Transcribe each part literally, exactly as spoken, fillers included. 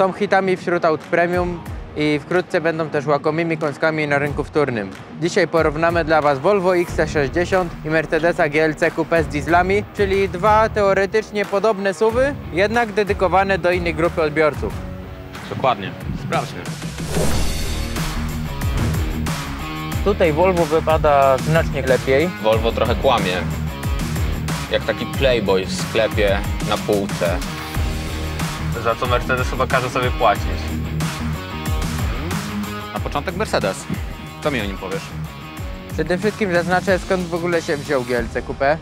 Są hitami wśród aut premium i wkrótce będą też łakomymi kąskami na rynku wtórnym. Dzisiaj porównamy dla Was Volvo X C sześćdziesiąt i Mercedesa G L C Coupe z dieslami, czyli dwa teoretycznie podobne suwy, jednak dedykowane do innej grupy odbiorców. Dokładnie. Sprawdźmy. Tutaj Volvo wypada znacznie lepiej. Volvo trochę kłamie. Jak taki Playboy w sklepie na półce. Za co Mercedes chyba każe sobie płacić. Na początek Mercedes. Co mi o nim powiesz? Przede wszystkim zaznaczę, skąd w ogóle się wziął G L C Coupe,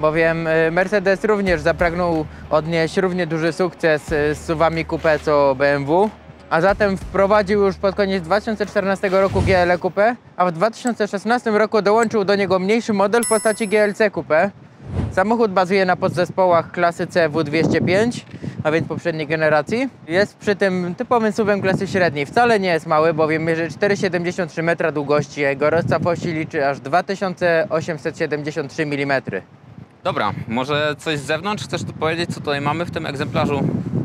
bowiem Mercedes również zapragnął odnieść równie duży sukces z suwami Coupe co B M W, a zatem wprowadził już pod koniec dwa tysiące czternastego roku G L C Coupe, a w dwa tysiące szesnastym roku dołączył do niego mniejszy model w postaci G L C Coupe. Samochód bazuje na podzespołach klasy C W dwieście pięć, a więc poprzedniej generacji. Jest przy tym typowym suwem klasy średniej. Wcale nie jest mały, bowiem mierzy cztery przecinek siedemdziesiąt trzy metra długości, a jego rozcałości liczy aż dwa tysiące osiemset siedemdziesiąt trzy milimetry. Dobra, może coś z zewnątrz? Chcesz tu powiedzieć, co tutaj mamy w tym egzemplarzu?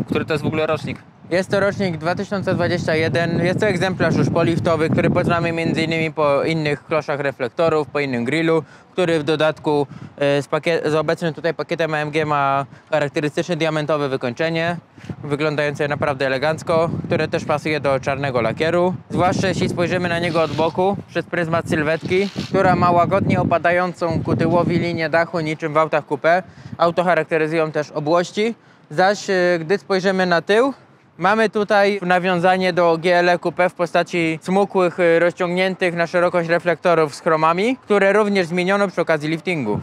Który to jest w ogóle rocznik? Jest to rocznik dwa tysiące dwudziesty pierwszy, jest to egzemplarz już poliftowy, który poznamy między innymi po innych kloszach reflektorów, po innym grillu, który w dodatku z, pakiet, z obecnym tutaj pakietem A M G ma charakterystyczne diamentowe wykończenie, wyglądające naprawdę elegancko, które też pasuje do czarnego lakieru. Zwłaszcza jeśli spojrzymy na niego od boku, przez pryzmat sylwetki, która ma łagodnie opadającą ku tyłowi linię dachu niczym w autach coupé. Auto charakteryzują też obłości, zaś gdy spojrzymy na tył, mamy tutaj nawiązanie do G L C Coupe w postaci smukłych, rozciągniętych na szerokość reflektorów z chromami, które również zmieniono przy okazji liftingu.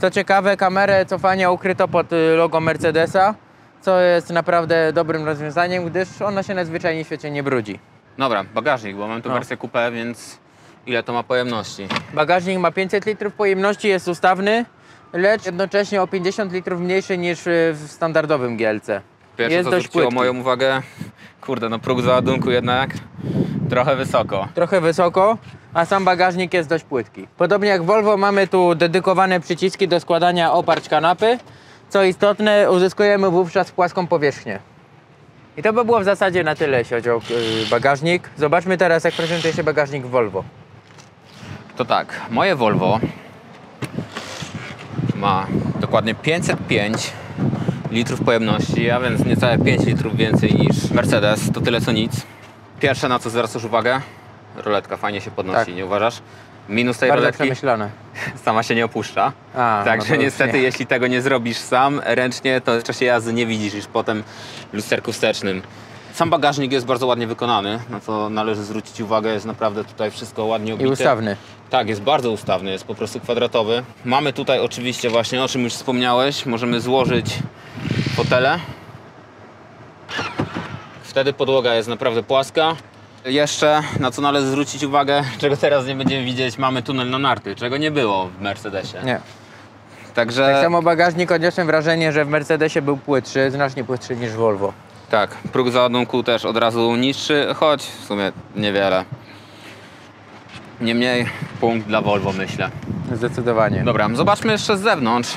Co ciekawe, kamerę cofania ukryto pod logo Mercedesa, co jest naprawdę dobrym rozwiązaniem, gdyż ona się najzwyczajniej w świecie nie brudzi. Dobra, bagażnik, bo mam tu no. wersję Coupe, więc ile to ma pojemności? Bagażnik ma pięćset litrów pojemności, jest ustawny, lecz jednocześnie o pięćdziesiąt litrów mniejszy niż w standardowym G L C. Pierwsze, jest co dość zwróciło moją uwagę, kurde, no próg załadunku jednak trochę wysoko. Trochę wysoko, a sam bagażnik jest dość płytki. Podobnie jak Volvo mamy tu dedykowane przyciski do składania oparć kanapy. Co istotne, uzyskujemy wówczas płaską powierzchnię. I to by było w zasadzie na tyle, jeśli chodzi o bagażnik. Zobaczmy teraz, jak prezentuje się bagażnik Volvo. To tak, moje Volvo ma dokładnie pięćset pięć litrów pojemności, a więc niecałe pięć litrów więcej niż Mercedes, to tyle co nic. Pierwsze, na co zwracasz uwagę, roletka fajnie się podnosi, tak. Nie uważasz? Minus tej Bardzo roletki, przemyślane. Sama się nie opuszcza, a, także no niestety nie. Jeśli tego nie zrobisz sam ręcznie, to w czasie jazdy nie widzisz już potem w lusterku wstecznym. Sam bagażnik jest bardzo ładnie wykonany, na co należy zwrócić uwagę, jest naprawdę tutaj wszystko ładnie obite. I ustawny. Tak, jest bardzo ustawny, jest po prostu kwadratowy. Mamy tutaj oczywiście właśnie, o czym już wspomniałeś, możemy złożyć fotele. Wtedy podłoga jest naprawdę płaska. Jeszcze, na co należy zwrócić uwagę, czego teraz nie będziemy widzieć, mamy tunel na narty, czego nie było w Mercedesie. Nie. Także... Tak samo bagażnik, odniosłem wrażenie, że w Mercedesie był płytszy, znacznie płytszy niż Volvo. Tak, próg załadunku też od razu niższy, choć w sumie niewiele. Niemniej punkt dla Volvo, myślę. Zdecydowanie. Dobra, zobaczmy jeszcze z zewnątrz,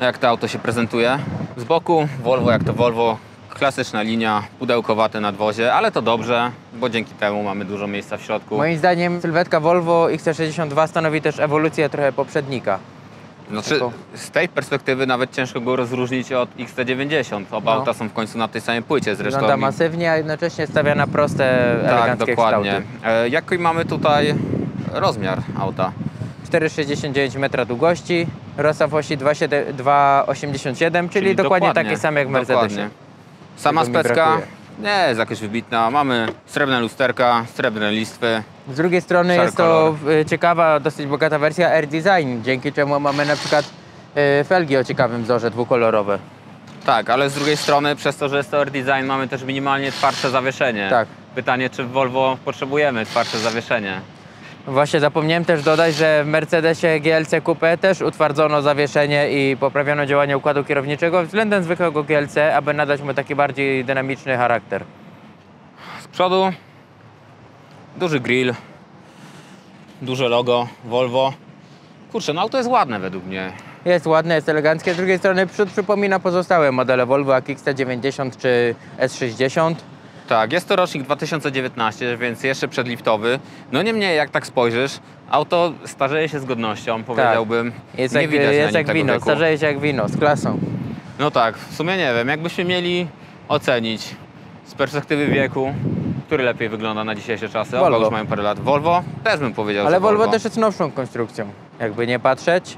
jak to auto się prezentuje. Z boku Volvo jak to Volvo, klasyczna linia, pudełkowate nadwozie, ale to dobrze, bo dzięki temu mamy dużo miejsca w środku. Moim zdaniem sylwetka Volvo X C sześćdziesiąt dwa stanowi też ewolucję trochę poprzednika. Znaczy, z tej perspektywy nawet ciężko go rozróżnić od X C dziewięćdziesiąt. Oba no. auta są w końcu na tej samej płycie zresztą. Wygląda masywnie, a jednocześnie stawia na proste, eleganckie tak, dokładnie. kształty. E, jaki mamy tutaj rozmiar auta? cztery przecinek sześćdziesiąt dziewięć metra długości, rozstaw osi dwa przecinek osiemdziesiąt siedem, czyli, czyli dokładnie, dokładnie taki sam jak w Mercedesie. Sama specka nie jest jakaś wybitna. Mamy srebrne lusterka, srebrne listwy. Z drugiej strony jest to ciekawa, dosyć bogata wersja Air Design, dzięki czemu mamy na przykład felgi o ciekawym wzorze, dwukolorowe. Tak, ale z drugiej strony przez to, że jest to Air Design, mamy też minimalnie twardsze zawieszenie. Tak. Pytanie, czy w Volvo potrzebujemy twardsze zawieszenie? Właśnie zapomniałem też dodać, że w Mercedesie G L C Coupe też utwardzono zawieszenie i poprawiono działanie układu kierowniczego względem zwykłego G L C, aby nadać mu taki bardziej dynamiczny charakter. Z przodu duży grill, duże logo Volvo. Kurczę, no auto jest ładne według mnie. Jest ładne, jest eleganckie. Z drugiej strony przód przypomina pozostałe modele Volvo, jak X C dziewięćdziesiąt czy S sześćdziesiąt. Tak, jest to rocznik dwa tysiące dziewiętnasty, więc jeszcze przedliftowy. No niemniej, jak tak spojrzysz, auto starzeje się z godnością, powiedziałbym. Tak. Jest, nie jak, widać jest jak wino, starzeje się jak wino, z klasą. No tak, w sumie nie wiem, jakbyśmy mieli ocenić z perspektywy wieku, który lepiej wygląda na dzisiejsze czasy. Oba już mają parę lat. Volvo też bym powiedział, ale że Volvo. Volvo też jest nowszą konstrukcją, jakby nie patrzeć.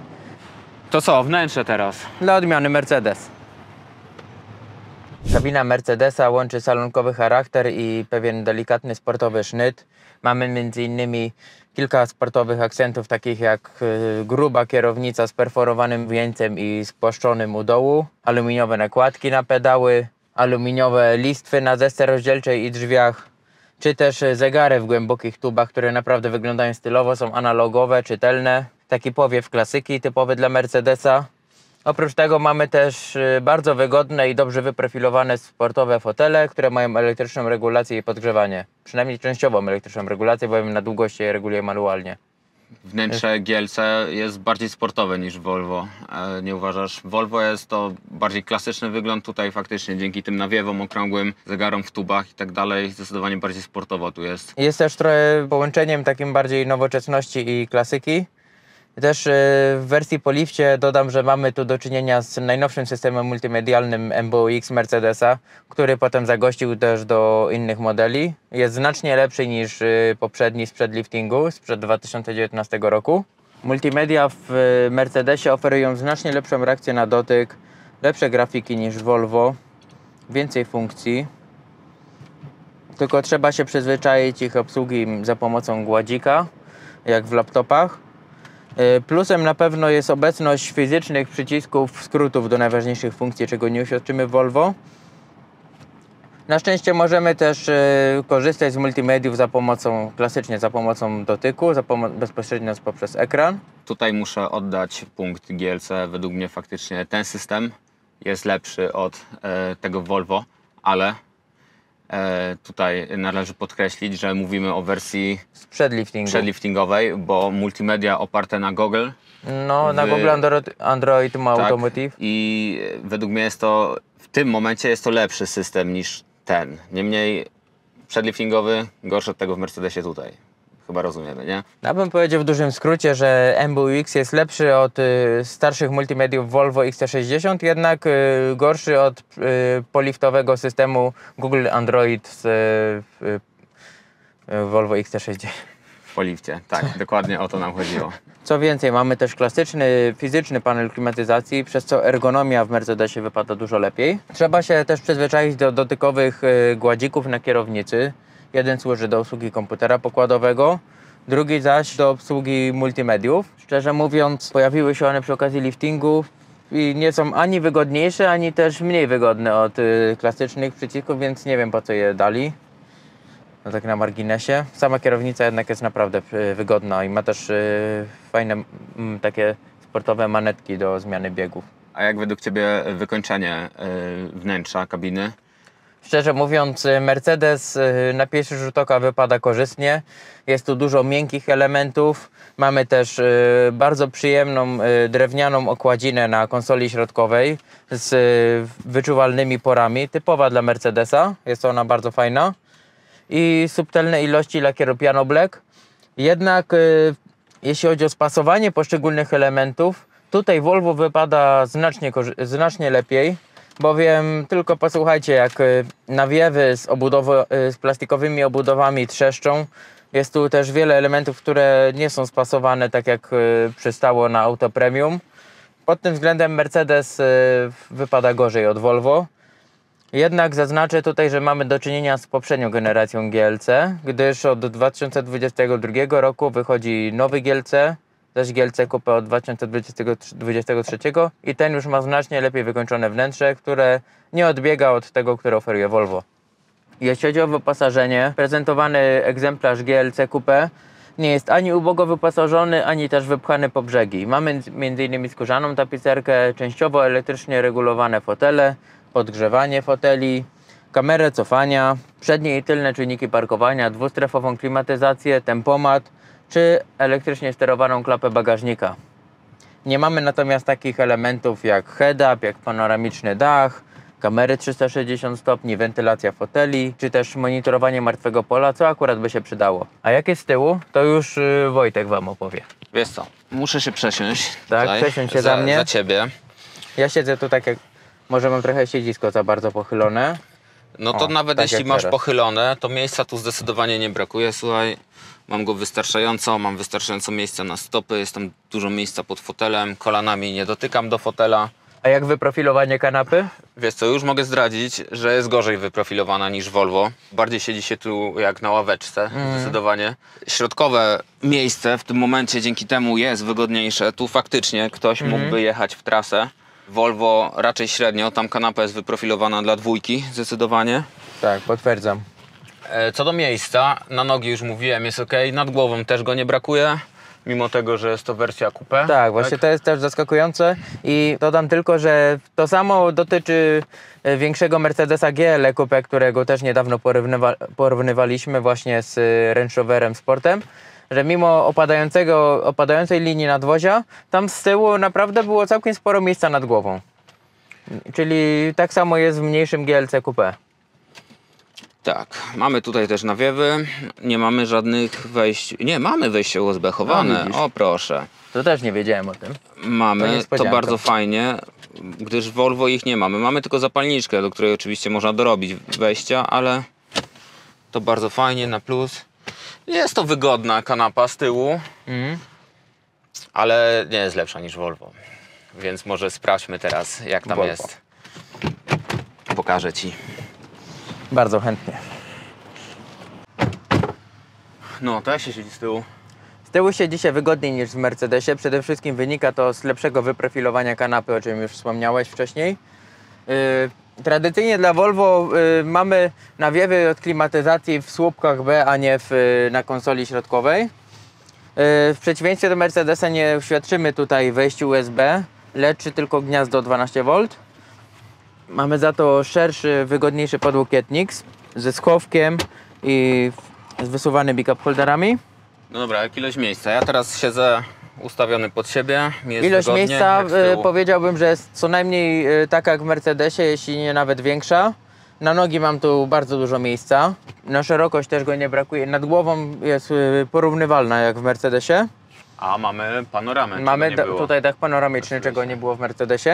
To co, wnętrze teraz? Dla odmiany Mercedes. Kabina Mercedesa łączy salonkowy charakter i pewien delikatny sportowy sznyt. Mamy między innymi kilka sportowych akcentów, takich jak gruba kierownica z perforowanym wieńcem i spłaszczonym u dołu, aluminiowe nakładki na pedały, aluminiowe listwy na desce rozdzielczej i drzwiach, czy też zegary w głębokich tubach, które naprawdę wyglądają stylowo, są analogowe, czytelne. Taki powiew klasyki typowy dla Mercedesa. Oprócz tego mamy też bardzo wygodne i dobrze wyprofilowane sportowe fotele, które mają elektryczną regulację i podgrzewanie. Przynajmniej częściową elektryczną regulację, bowiem na długości je reguluje manualnie. Wnętrze G L C jest bardziej sportowe niż Volvo, nie uważasz? Volvo jest to bardziej klasyczny wygląd, tutaj faktycznie dzięki tym nawiewom okrągłym, zegarom w tubach i tak dalej, zdecydowanie bardziej sportowo tu jest. Jest też trochę połączeniem takim bardziej nowoczesności i klasyki. Też w wersji po lifcie dodam, że mamy tu do czynienia z najnowszym systemem multimedialnym M B U X Mercedesa, który potem zagościł też do innych modeli. Jest znacznie lepszy niż poprzedni sprzed liftingu, sprzed dwa tysiące dziewiętnastego roku. Multimedia w Mercedesie oferują znacznie lepszą reakcję na dotyk, lepsze grafiki niż Volvo, więcej funkcji. Tylko trzeba się przyzwyczaić ich obsługi za pomocą gładzika, jak w laptopach. Plusem na pewno jest obecność fizycznych przycisków, skrótów do najważniejszych funkcji, czego nie uświadczymy w Volvo. Na szczęście możemy też korzystać z multimediów za pomocą, klasycznie za pomocą dotyku, za pomo bezpośrednio poprzez ekran. Tutaj muszę oddać punkt G L C. Według mnie faktycznie ten system jest lepszy od e, tego Volvo, ale tutaj należy podkreślić, że mówimy o wersji przedliftingowej, bo multimedia oparte na Google. No, na w... Google Android, Android Automotive. Tak, i według mnie jest to, w tym momencie jest to lepszy system niż ten. Niemniej przedliftingowy gorszy od tego w Mercedesie tutaj. Chyba rozumiemy, nie? Ja bym powiedział w dużym skrócie, że M B U X jest lepszy od y, starszych multimediów Volvo X C sześćdziesiąt, jednak y, gorszy od y, poliftowego systemu Google Android z y, y, Volvo X C sześćdziesiąt. W polifcie, tak, dokładnie o to nam chodziło. Co więcej, mamy też klasyczny, fizyczny panel klimatyzacji, przez co ergonomia w Mercedesie wypada dużo lepiej. Trzeba się też przyzwyczaić do dotykowych y, gładzików na kierownicy. Jeden służy do obsługi komputera pokładowego, drugi zaś do obsługi multimediów. Szczerze mówiąc, pojawiły się one przy okazji liftingu i nie są ani wygodniejsze, ani też mniej wygodne od y, klasycznych przycisków, więc nie wiem, po co je dali. No tak na marginesie. Sama kierownica jednak jest naprawdę y, wygodna i ma też y, fajne y, takie sportowe manetki do zmiany biegów. A jak według Ciebie wykończenie y, wnętrza kabiny? Szczerze mówiąc, Mercedes na pierwszy rzut oka wypada korzystnie. Jest tu dużo miękkich elementów. Mamy też bardzo przyjemną drewnianą okładzinę na konsoli środkowej z wyczuwalnymi porami, typowa dla Mercedesa. Jest ona bardzo fajna. I subtelne ilości lakieru Piano Black. Jednak jeśli chodzi o spasowanie poszczególnych elementów, tutaj Volvo wypada znacznie, znacznie lepiej. Bowiem tylko posłuchajcie, jak nawiewy z, z plastikowymi obudowami trzeszczą. Jest tu też wiele elementów, które nie są spasowane tak jak przystało na auto premium. Pod tym względem Mercedes wypada gorzej od Volvo. Jednak zaznaczę tutaj, że mamy do czynienia z poprzednią generacją G L C, gdyż od dwa tysiące dwudziestego drugiego roku wychodzi nowy G L C, też G L C Coupe od dwa tysiące dwudziestego trzeciego i ten już ma znacznie lepiej wykończone wnętrze, które nie odbiega od tego, które oferuje Volvo. Jeśli chodzi o wyposażenie, prezentowany egzemplarz G L C Coupe nie jest ani ubogo wyposażony, ani też wypchany po brzegi. Mamy między innymi skórzaną tapicerkę, częściowo elektrycznie regulowane fotele, podgrzewanie foteli, kamerę cofania, przednie i tylne czujniki parkowania, dwustrefową klimatyzację, tempomat, czy elektrycznie sterowaną klapę bagażnika. Nie mamy natomiast takich elementów jak head-up, jak panoramiczny dach, kamery trzysta sześćdziesiąt stopni, wentylacja foteli, czy też monitorowanie martwego pola, co akurat by się przydało. A jakie z tyłu, to już Wojtek Wam opowie. Wiesz co, muszę się przesiąść. Tak, tutaj, przesiąść się za, za mnie. Za Ciebie. Ja siedzę tu tak jak, może mam trochę siedzisko za bardzo pochylone. No to o, nawet tak jeśli masz teraz pochylone, to miejsca tu zdecydowanie nie brakuje. Słuchaj, mam go wystarczająco, mam wystarczająco miejsca na stopy, jest tam dużo miejsca pod fotelem, kolanami nie dotykam do fotela. A jak wyprofilowanie kanapy? Wiesz co, już mogę zdradzić, że jest gorzej wyprofilowana niż Volvo. Bardziej siedzi się tu jak na ławeczce, mm. zdecydowanie. Środkowe miejsce w tym momencie dzięki temu jest wygodniejsze. Tu faktycznie ktoś mm. mógłby jechać w trasę. Volvo raczej średnio, tam kanapa jest wyprofilowana dla dwójki, zdecydowanie. Tak, potwierdzam. Co do miejsca, na nogi już mówiłem, jest ok, nad głową też go nie brakuje, mimo tego, że jest to wersja coupé. Tak, właśnie tak? To jest też zaskakujące i dodam tylko, że to samo dotyczy większego Mercedesa G L C Coupe, którego też niedawno porównywa porównywaliśmy właśnie z Range Roverem Sportem, że mimo opadającego, opadającej linii nadwozia, tam z tyłu naprawdę było całkiem sporo miejsca nad głową. Czyli tak samo jest w mniejszym G L C Coupe. Tak, mamy tutaj też nawiewy, nie mamy żadnych wejść, nie, mamy wejście U S B chowane, no, o proszę. To też nie wiedziałem o tym. Mamy, to, to bardzo fajnie, gdyż Volvo ich nie mamy, mamy tylko zapalniczkę, do której oczywiście można dorobić wejścia, ale to bardzo fajnie, na plus. Jest to wygodna kanapa z tyłu, mm. ale nie jest lepsza niż Volvo, więc może sprawdźmy teraz jak tam Volvo jest. Pokażę Ci. Bardzo chętnie. No, to jak się siedzi z tyłu? Z tyłu siedzi się wygodniej niż w Mercedesie. Przede wszystkim wynika to z lepszego wyprofilowania kanapy, o czym już wspomniałeś wcześniej. Yy, tradycyjnie dla Volvo yy, mamy nawiewy od klimatyzacji w słupkach B, a nie w, yy, na konsoli środkowej. Yy, w przeciwieństwie do Mercedesa nie świadczymy tutaj wejściu U S B, lecz tylko gniazdo dwanaście wolt. Mamy za to szerszy, wygodniejszy podłokietnik ze schowkiem i z wysuwanymi cup holderami. No dobra, jak ilość miejsca? Ja teraz siedzę ustawiony pod siebie. Jest ilość wygodnie, miejsca powiedziałbym, że jest co najmniej taka jak w Mercedesie, jeśli nie nawet większa. Na nogi mam tu bardzo dużo miejsca. Na szerokość też go nie brakuje. Nad głową jest porównywalna jak w Mercedesie. A mamy panoramę. Mamy tutaj dach panoramiczny, oczywiście, czego nie było w Mercedesie.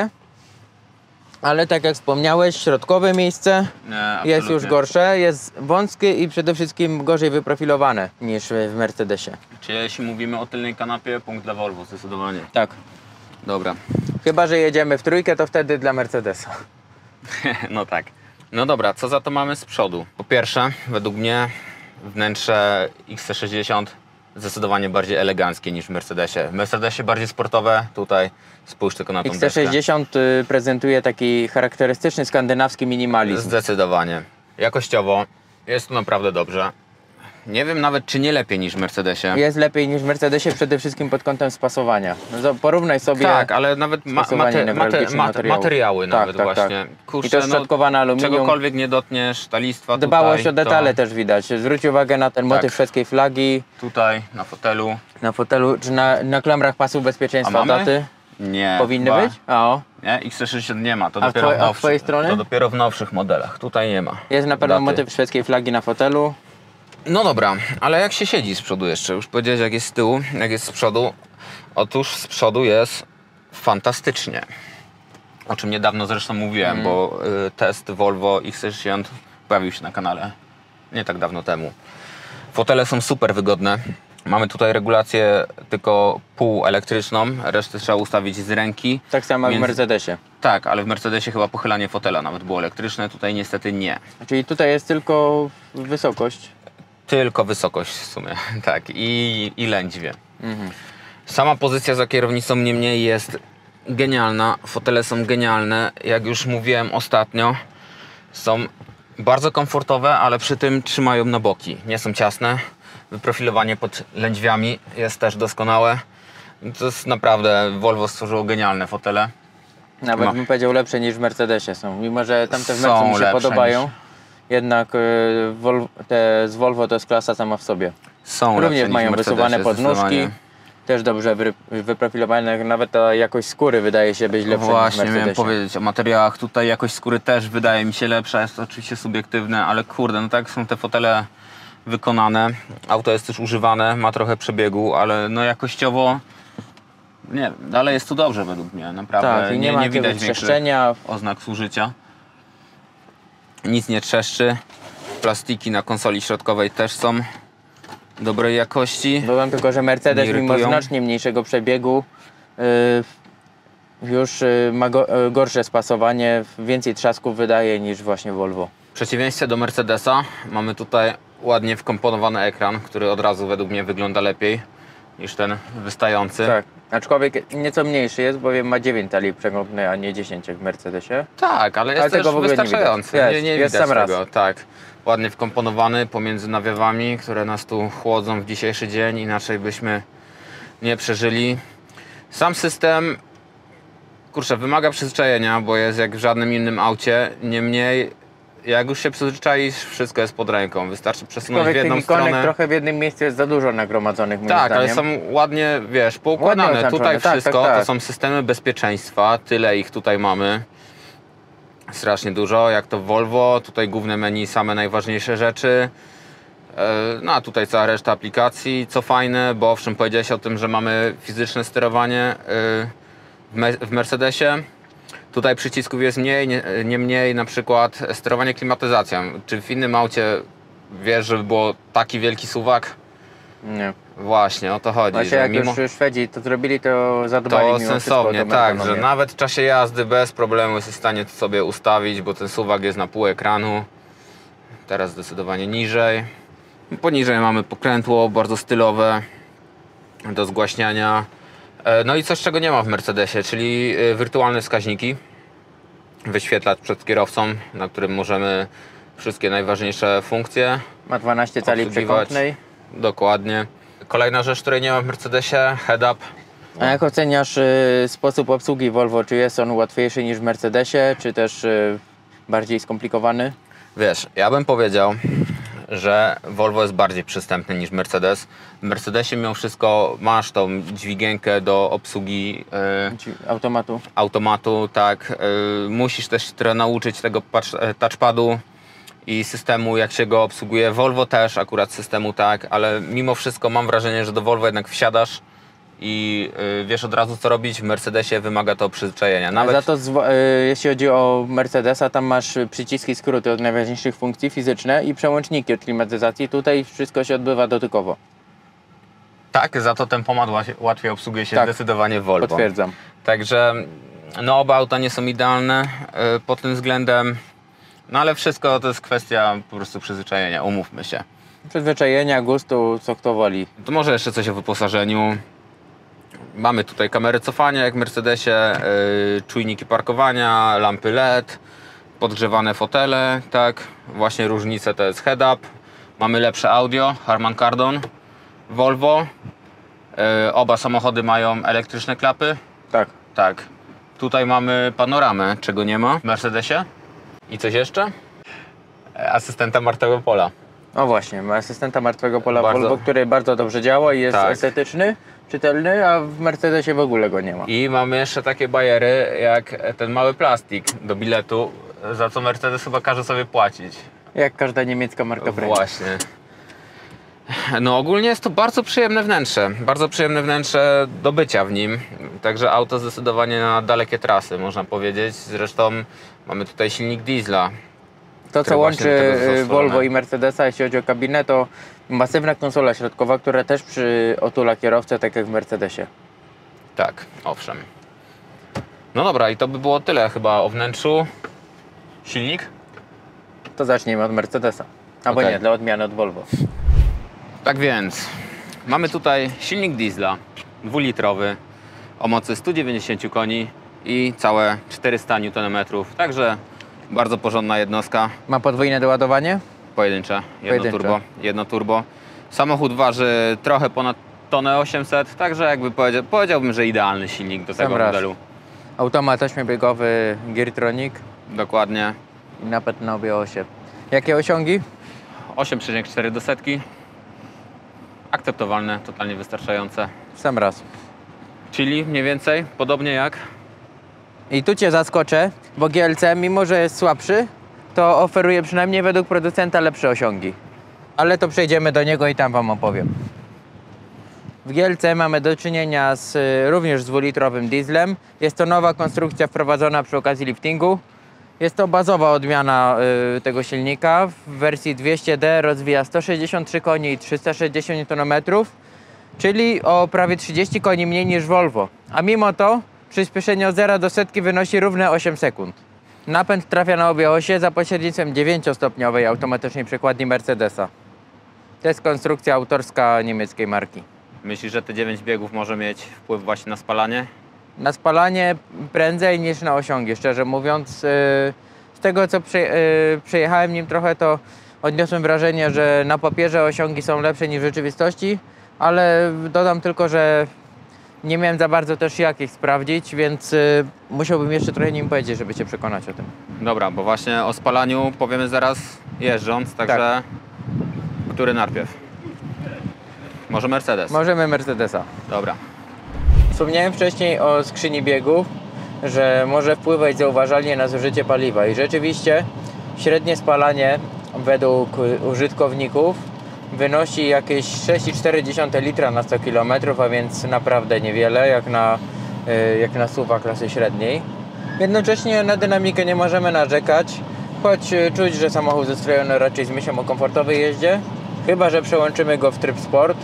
Ale tak jak wspomniałeś, środkowe miejsce nie, jest już gorsze, jest wąskie i przede wszystkim gorzej wyprofilowane niż w Mercedesie. Czyli jeśli mówimy o tylnej kanapie, punkt dla Volvo zdecydowanie. Tak. Dobra. Chyba że jedziemy w trójkę, to wtedy dla Mercedesa. No tak. No dobra, co za to mamy z przodu? Po pierwsze, według mnie wnętrze X C sześćdziesiąt zdecydowanie bardziej eleganckie niż w Mercedesie. W Mercedesie bardziej sportowe, tutaj spójrz tylko na tą X C sześćdziesiąt deszkę. Prezentuje taki charakterystyczny skandynawski minimalizm. Zdecydowanie. Jakościowo jest to naprawdę dobrze. Nie wiem nawet, czy nie lepiej niż w Mercedesie. Jest lepiej niż w Mercedesie przede wszystkim pod kątem spasowania. Porównaj sobie. Tak, ale nawet ma mate mate mate materiały tak, nawet tak, właśnie. Tak. Kurczę, i to szczotkowane no, aluminium. Czegokolwiek nie dotniesz, ta listwa. Dbałość tutaj, o detale to też widać. Zwróć uwagę na ten motyw tak, szwedzkiej flagi. Tutaj, na fotelu. Na fotelu, czy na, na klamrach pasów bezpieczeństwa daty? Nie. Powinny ba. być? A o. Nie, X C sześćdziesiąt nie ma, to a dopiero w, a w twojej stronie? To dopiero w nowszych modelach, tutaj nie ma. Jest na pewno daty. Motyw szwedzkiej flagi na fotelu. No dobra, ale jak się siedzi z przodu jeszcze? Już powiedziałeś jak jest z tyłu, jak jest z przodu. Otóż z przodu jest fantastycznie. O czym niedawno zresztą mówiłem, mm. bo y, test Volvo X C sześćdziesiąt pojawił się na kanale nie tak dawno temu. Fotele są super wygodne. Mamy tutaj regulację tylko półelektryczną, resztę trzeba ustawić z ręki. Tak samo jak w Mercedesie. Tak, ale w Mercedesie chyba pochylanie fotela nawet było elektryczne, tutaj niestety nie. Czyli tutaj jest tylko wysokość. Tylko wysokość w sumie, tak, i, i lędźwie. Mhm. Sama pozycja za kierownicą niemniej jest genialna, fotele są genialne, jak już mówiłem ostatnio, są bardzo komfortowe, ale przy tym trzymają na boki, nie są ciasne, wyprofilowanie pod lędźwiami jest też doskonałe, to jest naprawdę, Volvo stworzyło genialne fotele. Nawet no. bym powiedział lepsze niż w Mercedesie są, mimo że tamte w Mercedesie mi się podobają. Niż... Jednak te z Volvo to jest klasa sama w sobie. Są również mają wysuwane podnóżki, też dobrze wyprofilowane, nawet ta jakość skóry wydaje się być lepsza. Właśnie, niż w Mercedesie. Miałem powiedzieć o materiałach, tutaj jakość skóry też wydaje mi się lepsza, jest to oczywiście subiektywne, ale kurde, no tak są te fotele wykonane, auto jest też używane, ma trochę przebiegu, ale no jakościowo nie, ale jest to dobrze według mnie, naprawdę. Tak, nie, nie ma nie widać trzeszczenia, oznak zużycia, nic nie trzeszczy, plastiki na konsoli środkowej też są dobrej jakości. Dodam tylko, że Mercedes mimo znacznie mniejszego przebiegu yy, już yy, ma go, yy, gorsze spasowanie, więcej trzasków wydaje niż właśnie Volvo. W przeciwieństwie do Mercedesa mamy tutaj ładnie wkomponowany ekran, który od razu według mnie wygląda lepiej niż ten wystający. Tak, aczkolwiek nieco mniejszy jest, bowiem ma dziewięć talii przeglądnej, a nie dziesięć jak w Mercedesie. Tak, ale jest ale też tego w ogóle wystarczający. Nie widać, jest, nie, nie jest widać sam tego. Raz. Tak. Ładnie wkomponowany pomiędzy nawiewami, które nas tu chłodzą w dzisiejszy dzień, inaczej byśmy nie przeżyli. Sam system, kurczę, wymaga przyzwyczajenia, bo jest jak w żadnym innym aucie, niemniej jak już się przyzwyczaisz, wszystko jest pod ręką, wystarczy przesunąć Człowiek w jedną stronę. Trochę w jednym miejscu jest za dużo nagromadzonych, moim Tak, zdaniem. Ale są ładnie, wiesz, poukładane, tutaj tak, wszystko, tak, tak. To są systemy bezpieczeństwa, tyle ich tutaj mamy. Strasznie dużo, jak to Volvo, tutaj główne menu, same najważniejsze rzeczy. No a tutaj cała reszta aplikacji, co fajne, bo owszem, powiedziałeś o tym, że mamy fizyczne sterowanie w Mercedesie. Tutaj przycisków jest mniej, niemniej na przykład sterowanie klimatyzacją. Czy w innym aucie wiesz, żeby było taki wielki suwak? Nie. Właśnie, o to chodzi. Właśnie jak mimo... już Szwedzi to zrobili, to zadbali to sensownie, tak, że nawet w czasie jazdy bez problemu jesteś w stanie to sobie ustawić, bo ten suwak jest na pół ekranu. Teraz zdecydowanie niżej. Poniżej mamy pokrętło, bardzo stylowe do zgłaśniania. No i coś, czego nie ma w Mercedesie, czyli wirtualne wskaźniki. Wyświetlacz przed kierowcą, na którym możemy wszystkie najważniejsze funkcje. Ma dwanaście cali przekątnej. Dokładnie. Kolejna rzecz, której nie ma w Mercedesie, head-up. A jak oceniasz y, sposób obsługi Volvo? Czy jest on łatwiejszy niż w Mercedesie, czy też y, bardziej skomplikowany? Wiesz, ja bym powiedział, że Volvo jest bardziej przystępny niż Mercedes. W Mercedesie mimo wszystko masz tą dźwigienkę do obsługi y, automatu. Automatu, tak. Y, musisz też trochę nauczyć tego touchpadu i systemu, jak się go obsługuje. Volvo też akurat systemu tak, ale mimo wszystko mam wrażenie, że do Volvo jednak wsiadasz i yy, wiesz od razu, co robić. W Mercedesie wymaga to przyzwyczajenia. Nawet... Za to, yy, jeśli chodzi o Mercedesa, tam masz przyciski, skróty od najważniejszych funkcji fizyczne i przełączniki od klimatyzacji. Tutaj wszystko się odbywa dotykowo. Tak, za to tempomat łatwiej obsługuje się tak, zdecydowanie Volvo. Potwierdzam. Także no, oba auta nie są idealne yy, pod tym względem. No ale wszystko to jest kwestia po prostu przyzwyczajenia, umówmy się. Przyzwyczajenia, gustu, co kto woli. To może jeszcze coś o wyposażeniu. Mamy tutaj kamery cofania jak w Mercedesie, yy, czujniki parkowania, lampy L E D, podgrzewane fotele, tak. Właśnie różnice to jest head-up. Mamy lepsze audio, Harman Kardon, Volvo. Yy, oba samochody mają elektryczne klapy. Tak. Tak. Tutaj mamy panoramę, czego nie ma w Mercedesie. I coś jeszcze? Asystenta martwego pola. O właśnie, asystenta martwego pola bardzo... Volvo, który bardzo dobrze działa i jest tak. estetyczny, czytelny, a w Mercedesie w ogóle go nie ma. I mamy jeszcze takie bajery jak ten mały plastik do biletu, za co Mercedes chyba każe sobie płacić. Jak każda niemiecka marka brand. Właśnie. No ogólnie jest to bardzo przyjemne wnętrze, bardzo przyjemne wnętrze do bycia w nim, także auto zdecydowanie na dalekie trasy można powiedzieć, zresztą mamy tutaj silnik diesla. To co łączy Volvo i Mercedesa jeśli chodzi o kabinę to masywna konsola środkowa, która też przy otula kierowcę tak jak w Mercedesie. Tak, owszem. No dobra i to by było tyle chyba o wnętrzu. Silnik? To zacznijmy od Mercedesa, albo okay. nie, dla odmiany od Volvo. Tak więc, mamy tutaj silnik diesla, dwulitrowy, o mocy stu dziewięćdziesięciu koni i całe czterysta niutonometrów, także bardzo porządna jednostka. Ma podwójne doładowanie? Pojedyncze, jedno Pojedyncze. turbo, jedno turbo. Samochód waży trochę ponad tonę osiemset, także jakby powiedział, powiedziałbym, że idealny silnik do tego Sam modelu. Raz. Automat ośmiobiegowy G-TRONIC. Dokładnie. I napęd na obie osie. Jakie osiągi? osiem przecinek cztery do setki. akceptowalne, totalnie wystarczające. W sam raz. Czyli mniej więcej, podobnie jak... I tu Cię zaskoczę, bo G L C, mimo że jest słabszy, to oferuje przynajmniej według producenta lepsze osiągi. Ale to przejdziemy do niego i tam Wam opowiem. W G L C mamy do czynienia z, również z dwulitrowym dieslem. Jest to nowa konstrukcja wprowadzona przy okazji liftingu. Jest to bazowa odmiana y, tego silnika. W wersji dwieście D rozwija sto sześćdziesiąt trzy koni i trzysta sześćdziesiąt niutonometrów, czyli o prawie trzydzieści koni mniej niż Volvo. A mimo to przyspieszenie od zera do setki wynosi równe osiem sekund. Napęd trafia na obie osie za pośrednictwem dziewięciostopniowej automatycznej przekładni Mercedesa. To jest konstrukcja autorska niemieckiej marki. Myślisz, że te dziewięć biegów może mieć wpływ właśnie na spalanie? Na spalanie prędzej niż na osiągi, szczerze mówiąc. Z tego, co przejechałem nim trochę, to odniosłem wrażenie, że na papierze osiągi są lepsze niż w rzeczywistości, ale dodam tylko, że nie miałem za bardzo też jak ich sprawdzić, więc musiałbym jeszcze trochę nim powiedzieć, żeby się przekonać o tym. Dobra, bo właśnie o spalaniu powiemy zaraz jeżdżąc, także tak. Który najpierw? Może Mercedes? Możemy Mercedesa. Dobra. Wspomniałem wcześniej o skrzyni biegów, że może wpływać zauważalnie na zużycie paliwa i rzeczywiście średnie spalanie według użytkowników wynosi jakieś sześć przecinek cztery litra na sto km, a więc naprawdę niewiele jak na, jak na suwa klasy średniej. Jednocześnie na dynamikę nie możemy narzekać, choć czuć, że samochód zestrojony raczej z myślą o komfortowej jeździe, chyba że przełączymy go w tryb sport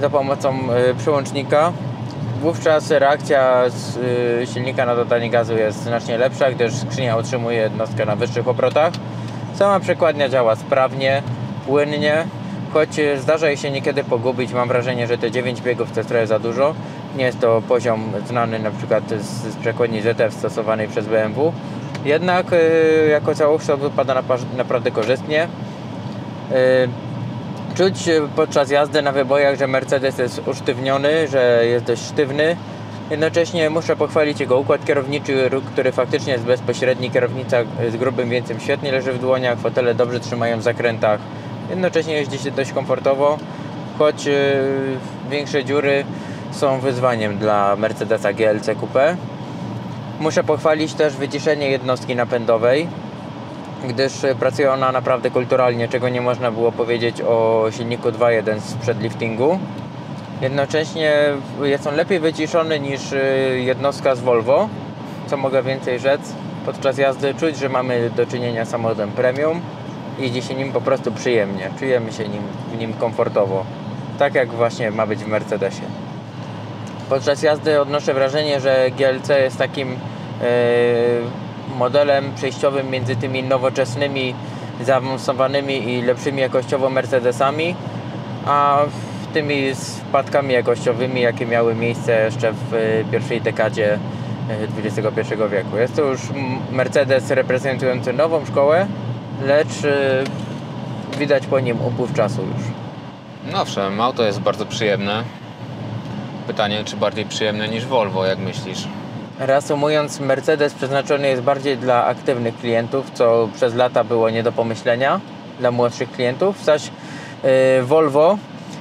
za pomocą przełącznika. Wówczas reakcja z silnika na dodanie gazu jest znacznie lepsza, gdyż skrzynia otrzymuje jednostkę na wyższych obrotach. Sama przekładnia działa sprawnie, płynnie, choć zdarza jej się niekiedy pogubić. Mam wrażenie, że te dziewięć biegów to jest trochę za dużo. Nie jest to poziom znany na przykład z, z przekładni Z F stosowanej przez B M W. Jednak yy, jako całość to wypada na, naprawdę korzystnie. Yy, Czuć podczas jazdy na wybojach, że Mercedes jest usztywniony, że jest dość sztywny. Jednocześnie muszę pochwalić jego układ kierowniczy, który faktycznie jest bezpośredni. Kierownica z grubym wieńcem świetnie leży w dłoniach, fotele dobrze trzymają w zakrętach. Jednocześnie jeździ się dość komfortowo, choć większe dziury są wyzwaniem dla Mercedesa G L C Coupe. Muszę pochwalić też wyciszenie jednostki napędowej, gdyż pracuje ona naprawdę kulturalnie, czego nie można było powiedzieć o silniku dwa jeden sprzed liftingu. Jednocześnie jest on lepiej wyciszony niż jednostka z Volvo. Co mogę więcej rzec, podczas jazdy czuć, że mamy do czynienia z samochodem premium i jeździ się nim po prostu przyjemnie. Czujemy się nim, w nim komfortowo, tak jak właśnie ma być w Mercedesie. Podczas jazdy odnoszę wrażenie, że G L C jest takim... Yy, modelem przejściowym między tymi nowoczesnymi, zaawansowanymi i lepszymi jakościowo Mercedesami, a tymi spadkami jakościowymi, jakie miały miejsce jeszcze w pierwszej dekadzie dwudziestego pierwszego wieku. Jest to już Mercedes reprezentujący nową szkołę, lecz widać po nim upływ czasu już. No owszem, auto jest bardzo przyjemne. Pytanie, czy bardziej przyjemne niż Volvo, jak myślisz? Reasumując, Mercedes przeznaczony jest bardziej dla aktywnych klientów, co przez lata było nie do pomyślenia dla młodszych klientów, zaś yy, Volvo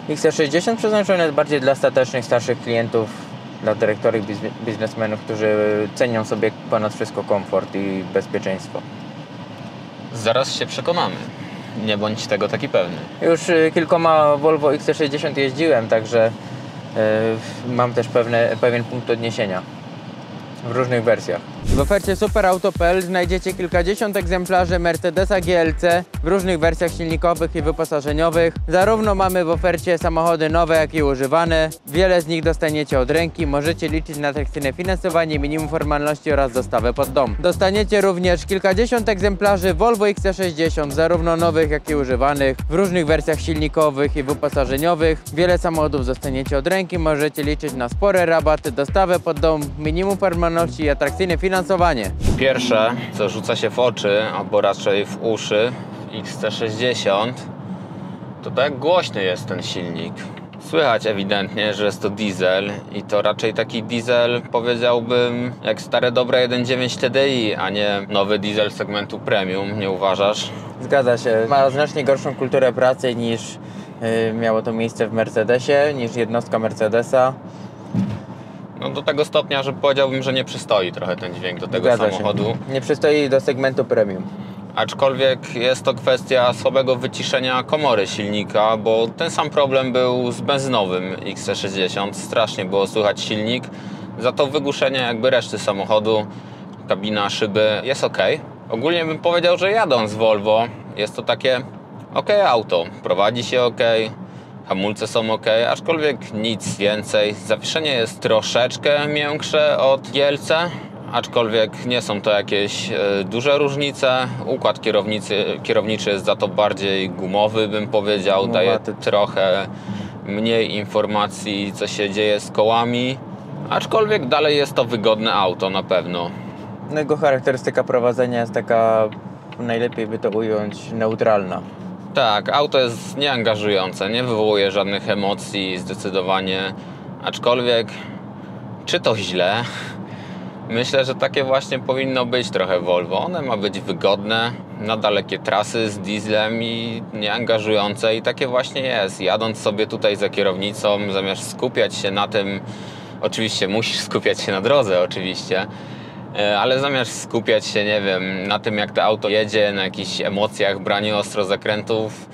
X C sześćdziesiąt przeznaczone jest bardziej dla statecznych, starszych klientów, dla dyrektorów, biznesmenów, którzy cenią sobie ponad wszystko komfort i bezpieczeństwo. Zaraz się przekonamy. Nie bądź tego taki pewny. Już yy, kilkoma Volvo X C sześćdziesiąt jeździłem, także yy, mam też pewne, pewien punkt odniesienia. W różnych wersjach. W ofercie Superauto kropka p l znajdziecie kilkadziesiąt egzemplarzy Mercedesa G L C w różnych wersjach silnikowych i wyposażeniowych. Zarówno mamy w ofercie samochody nowe, jak i używane. Wiele z nich dostaniecie od ręki. Możecie liczyć na atrakcyjne finansowanie, minimum formalności oraz dostawę pod dom. Dostaniecie również kilkadziesiąt egzemplarzy Volvo X C sześćdziesiąt, zarówno nowych, jak i używanych, w różnych wersjach silnikowych i wyposażeniowych. Wiele samochodów dostaniecie od ręki. Możecie liczyć na spore rabaty, dostawę pod dom, minimum formalności i atrakcyjne finansowanie. Pierwsze, co rzuca się w oczy, albo raczej w uszy X C sześćdziesiąt, to tak głośny jest ten silnik. Słychać ewidentnie, że jest to diesel i to raczej taki diesel, powiedziałbym, jak stare dobre jeden przecinek dziewięć T D I, a nie nowy diesel segmentu premium, nie uważasz? Zgadza się. Ma znacznie gorszą kulturę pracy niż miało to miejsce w Mercedesie niż jednostka Mercedesa. No do tego stopnia, że powiedziałbym, że nie przystoi trochę ten dźwięk do tego Zgadza samochodu. Się. Nie przystoi do segmentu premium. Aczkolwiek jest to kwestia słabego wyciszenia komory silnika, bo ten sam problem był z benzynowym X C sześćdziesiąt. Strasznie było słychać silnik, za to wygłuszenie jakby reszty samochodu, kabina, szyby jest ok. Ogólnie bym powiedział, że jadąc Volvo jest to takie ok auto. Prowadzi się ok, hamulce są ok, aczkolwiek nic więcej. Zawieszenie jest troszeczkę miększe od G L C, aczkolwiek nie są to jakieś duże różnice. Układ kierownicy, kierowniczy jest za to bardziej gumowy, bym powiedział. Daje trochę mniej informacji, co się dzieje z kołami. Aczkolwiek dalej jest to wygodne auto na pewno. No jego charakterystyka prowadzenia jest taka, najlepiej by to ująć, neutralna. Tak, auto jest nieangażujące, nie wywołuje żadnych emocji zdecydowanie. Aczkolwiek, czy to źle? Myślę, że takie właśnie powinno być trochę Volvo. One ma być wygodne na dalekie trasy z dieslem i nieangażujące i takie właśnie jest. Jadąc sobie tutaj za kierownicą, zamiast skupiać się na tym, oczywiście musisz skupiać się na drodze oczywiście, ale zamiast skupiać się, nie wiem, na tym jak to auto jedzie, na jakichś emocjach, braniu ostro zakrętów,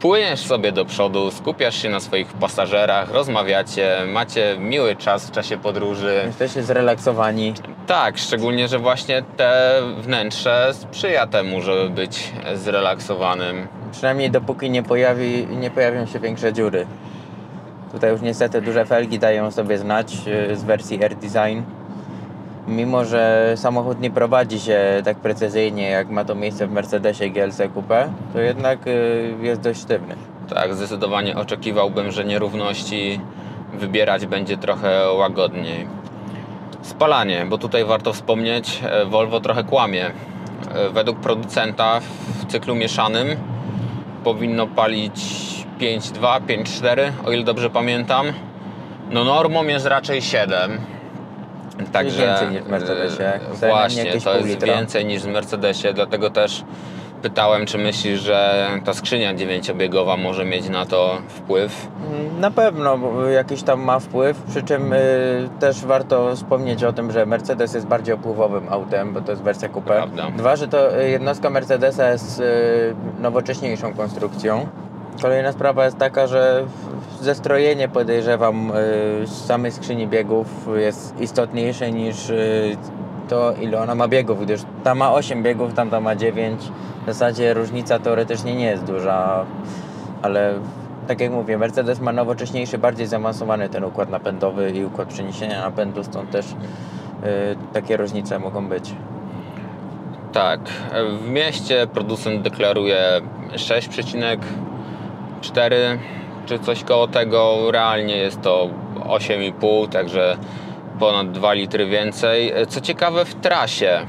płyniesz sobie do przodu, skupiasz się na swoich pasażerach, rozmawiacie, macie miły czas w czasie podróży. Jesteście zrelaksowani. Tak, szczególnie, że właśnie te wnętrze sprzyja temu, żeby być zrelaksowanym. Przynajmniej dopóki nie, pojawi, nie pojawią się większe dziury. Tutaj już niestety duże felgi dają sobie znać z wersji Air Design. Mimo że samochód nie prowadzi się tak precyzyjnie, jak ma to miejsce w Mercedesie G L C Coupe, to jednak jest dość sztywny. Tak, zdecydowanie oczekiwałbym, że nierówności wybierać będzie trochę łagodniej. Spalanie, bo tutaj warto wspomnieć, Volvo trochę kłamie. Według producenta w cyklu mieszanym powinno palić pięć przecinek dwa, pięć przecinek cztery, o ile dobrze pamiętam. No normą jest raczej siedem. Także więcej niż w Mercedesie. Właśnie, to jest więcej niż w Mercedesie, dlatego też pytałem, czy myślisz, że ta skrzynia dziewięciobiegowa może mieć na to wpływ? Na pewno, bo jakiś tam ma wpływ, przy czym y, też warto wspomnieć o tym, że Mercedes jest bardziej opływowym autem, bo to jest wersja coupe. Prawda. Dwa, że to jednostka Mercedesa jest y, nowocześniejszą konstrukcją. Kolejna sprawa jest taka, że zestrojenie, podejrzewam, z samej skrzyni biegów jest istotniejsze niż to, ile ona ma biegów, gdyż ta ma osiem biegów, tamta ma dziewięć. W zasadzie różnica teoretycznie nie jest duża, ale tak jak mówię, Mercedes ma nowocześniejszy, bardziej zaawansowany ten układ napędowy i układ przeniesienia napędu, stąd też takie różnice mogą być. Tak, w mieście producent deklaruje sześć przecinek cztery czy coś koło tego, realnie jest to osiem i pół, także ponad dwa litry więcej. Co ciekawe, w trasie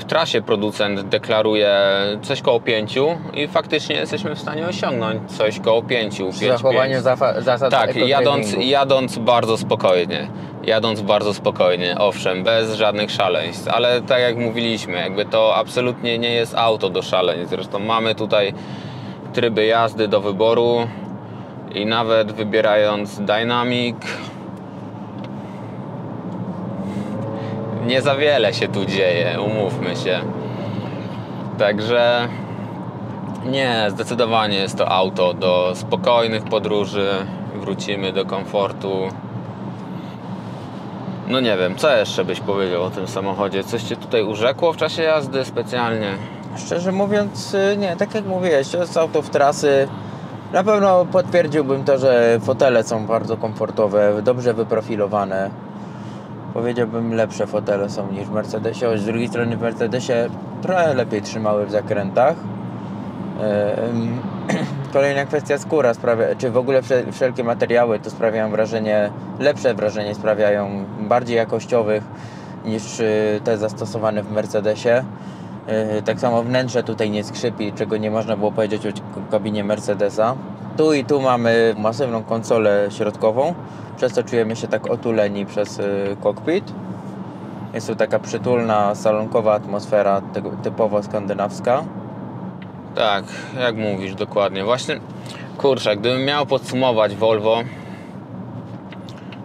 w trasie producent deklaruje coś koło pięć i faktycznie jesteśmy w stanie osiągnąć coś koło pięć. Zachowanie zasad. Tak, jadąc, jadąc bardzo spokojnie. Jadąc bardzo spokojnie, owszem, bez żadnych szaleństw, ale tak jak mówiliśmy, jakby to absolutnie nie jest auto do szaleń. Zresztą mamy tutaj tryby jazdy do wyboru i nawet wybierając Dynamic nie za wiele się tu dzieje, umówmy się. Także nie, zdecydowanie jest to auto do spokojnych podróży, wrócimy do komfortu. No nie wiem, co jeszcze byś powiedział o tym samochodzie? Coś Cię tutaj urzekło w czasie jazdy specjalnie? Szczerze mówiąc, nie, tak jak mówiłeś, to jest auto w trasy. Na pewno potwierdziłbym to, że fotele są bardzo komfortowe, dobrze wyprofilowane. Powiedziałbym, lepsze fotele są niż w Mercedesie, choć z drugiej strony w Mercedesie trochę lepiej trzymały w zakrętach. Kolejna kwestia, skóra sprawia, czy w ogóle wszelkie materiały to sprawiają wrażenie, lepsze wrażenie sprawiają, bardziej jakościowych niż te zastosowane w Mercedesie. Tak samo wnętrze tutaj nie skrzypi, czego nie można było powiedzieć o kabinie Mercedesa. Tu i tu mamy masywną konsolę środkową, przez co czujemy się tak otuleni przez kokpit. Jest tu taka przytulna, salonkowa atmosfera, typowo skandynawska. Tak, jak mówisz dokładnie. Właśnie Kurczę, gdybym miał podsumować Volvo,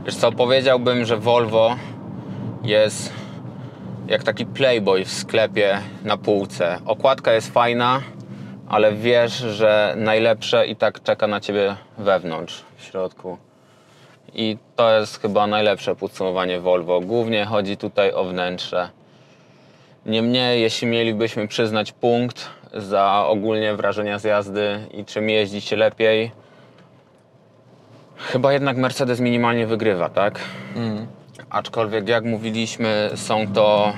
wiesz co, powiedziałbym, że Volvo jest jak taki Playboy w sklepie na półce. Okładka jest fajna, ale wiesz, że najlepsze i tak czeka na ciebie wewnątrz, w środku. I to jest chyba najlepsze podsumowanie Volvo. Głównie chodzi tutaj o wnętrze. Niemniej, jeśli mielibyśmy przyznać punkt za ogólnie wrażenia z jazdy i czym jeździ się lepiej, chyba jednak Mercedes minimalnie wygrywa, tak? Mm. Aczkolwiek, jak mówiliśmy, są to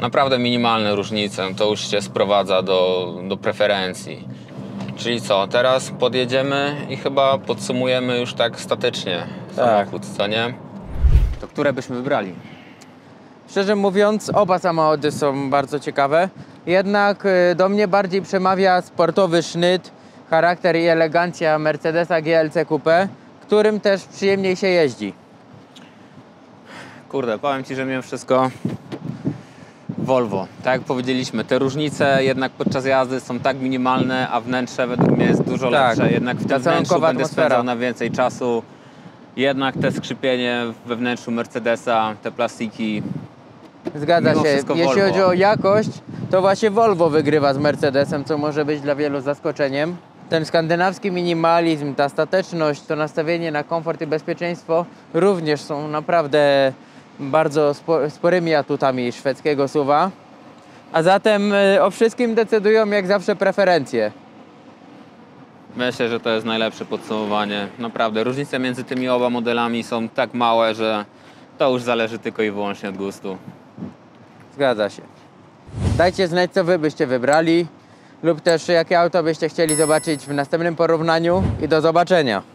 naprawdę minimalne różnice. To już się sprowadza do, do preferencji. Czyli co, teraz podjedziemy i chyba podsumujemy już tak statycznie samochód, tak, co nie? To które byśmy wybrali? Szczerze mówiąc, oba samochody są bardzo ciekawe. Jednak do mnie bardziej przemawia sportowy sznyt, charakter i elegancja Mercedesa G L C Coupe, którym też przyjemniej się jeździ. Kurde, powiem ci, że miałem wszystko Volvo. Tak jak powiedzieliśmy, te różnice jednak podczas jazdy są tak minimalne, a wnętrze według mnie jest dużo tak, lepsze. Jednak w tym wnętrzu będę spędzał na więcej czasu. Jednak te skrzypienie we wnętrzu Mercedesa, te plastiki. Zgadza się. Jeśli Volvo. Chodzi o jakość, to właśnie Volvo wygrywa z Mercedesem, co może być dla wielu zaskoczeniem. Ten skandynawski minimalizm, ta stateczność, to nastawienie na komfort i bezpieczeństwo również są naprawdę bardzo sporymi atutami szwedzkiego S U V-a. A zatem o wszystkim decydują jak zawsze preferencje. Myślę, że to jest najlepsze podsumowanie. Naprawdę, różnice między tymi oba modelami są tak małe, że to już zależy tylko i wyłącznie od gustu. Zgadza się. Dajcie znać, co wy byście wybrali lub też jakie auto byście chcieli zobaczyć w następnym porównaniu i do zobaczenia.